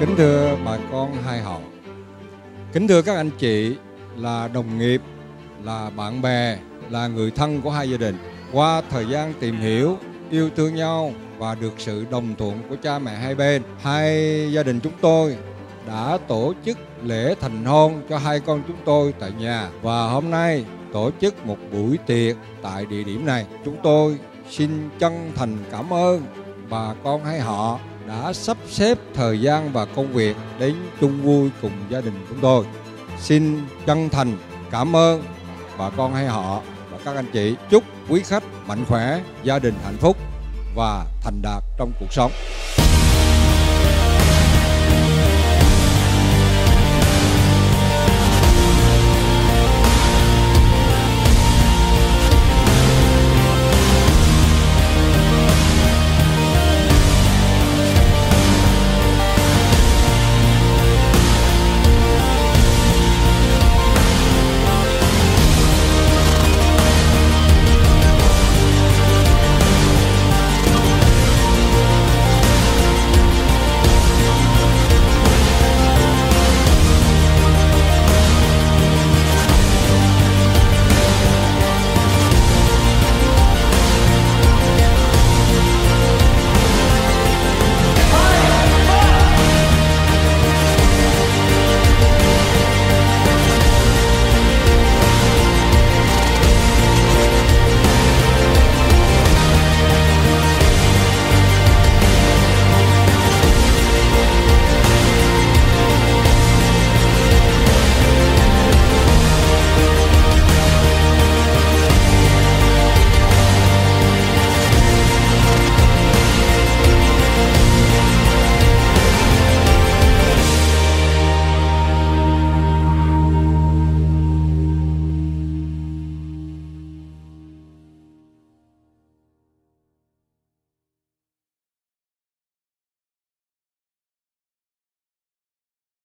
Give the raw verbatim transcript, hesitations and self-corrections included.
Kính thưa bà con hai họ, kính thưa các anh chị là đồng nghiệp, là bạn bè, là người thân của hai gia đình. Qua thời gian tìm hiểu, yêu thương nhau và được sự đồng thuận của cha mẹ hai bên, hai gia đình chúng tôi đã tổ chức lễ thành hôn cho hai con chúng tôi tại nhà. Và hôm nay tổ chức một buổi tiệc tại địa điểm này. Chúng tôi xin chân thành cảm ơn bà con hai họ đã sắp xếp thời gian và công việc đến chung vui cùng gia đình chúng tôi. Xin chân thành cảm ơn bà con hai họ và các anh chị. Chúc quý khách mạnh khỏe, gia đình hạnh phúc và thành đạt trong cuộc sống.